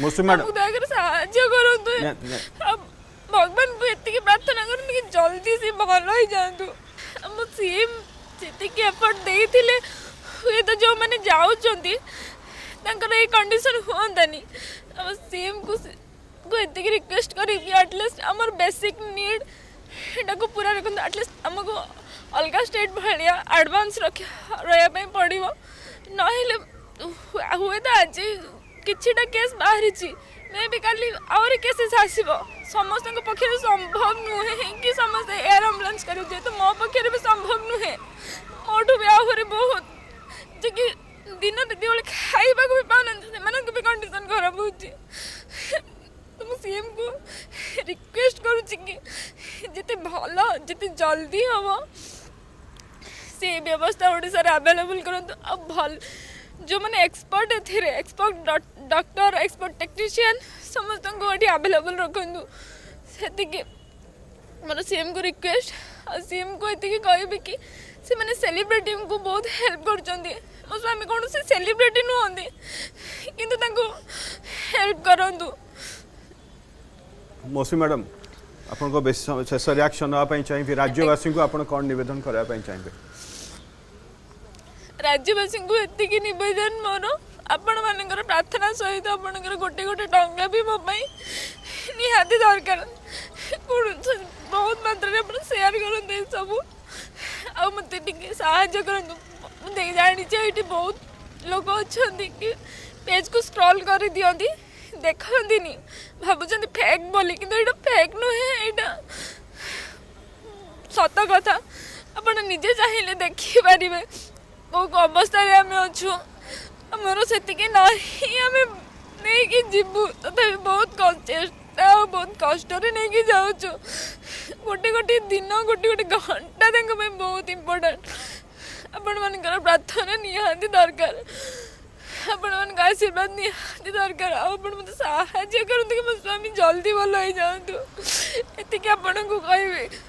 मुस्लिम भगवान को ये प्रार्थना करूँ जल्दी से भल हो जातु आम सीएम जी एफर्ट देते हुए तो जो मैंने जाकर ये कंडीशन हुआंतानी आम सीएम को ये रिक्वेस्ट करी आटलिस्ट आमर बेसिक नीड एटा को पूरा रखता आटलिस्ट आमको अलग स्टेट भाया आडभांस रखा रहा पड़ ना हुए तो आज किछटा केस बाहरी मे भी कल आहरी केसेस आसब समस्त पक्ष संभव नुहे कि समस्त एयर आम्बुलांस कर तो मो पक्ष भी संभव नुहे मोटू भी आहरी बहुत जे कि दिन दीदी खावा भी पाना भी कंडीशन खराब हो सीएम को रिक्वेस्ट करते भल जिते जल्दी हम से व्यवस्था ओडिशा रे अवेलेबल करंतु अब भल जो मैंने expert expert doctor expert technician समस्त को ये अवेलेबल रखु से मोर सीएम को रिक्वेस्ट आ सीएम को ये कहबी कि से मैंने सेलिब्रिटी को बहुत हेल्प करछंती मो स्वामी कौन से सेलिब्रिटी नुहंती किंतु तांको हेल्प करंतु। मौसमी मैडम आपनको बेस शेष रिएक्शन आपाई चाहिए राज्यवासी को आपण कोन निवेदन करा पाई चाहिए राज्यवासी को एतिक निवेदन मोर आपण मानकर प्रार्थना सहित आपणकर गोटे गोटे टंगा भी मो पाई निहाती दरकार बहुत मात्रा आप सेयार करते सब आ मत साहाय्य करतु जाचे ये बहुत लोग अच्छा कि पेज को स्क्रॉल कर दिखती देखती भावुं फेक बोली कि फेक नुहे ये सत कथा आपड़ निजे चाहिए देखिपारे कौ अवस्था आम अच्छू मोर से नहीं जीवु तथा बहुत चेस्टा बहुत कष्ट नहीं जाऊँ गोटे गोटे दिन गोटे गोटे घंटा बहुत इम्पोर्टेंट आपण मानकर प्रार्थना निहांती दरकार आपण मान आशीर्वाद निहांती दरकार आपण मत साहाय्य करते कि मो स्वामी जल्दी भल हो जातु ये आपण को कहबे।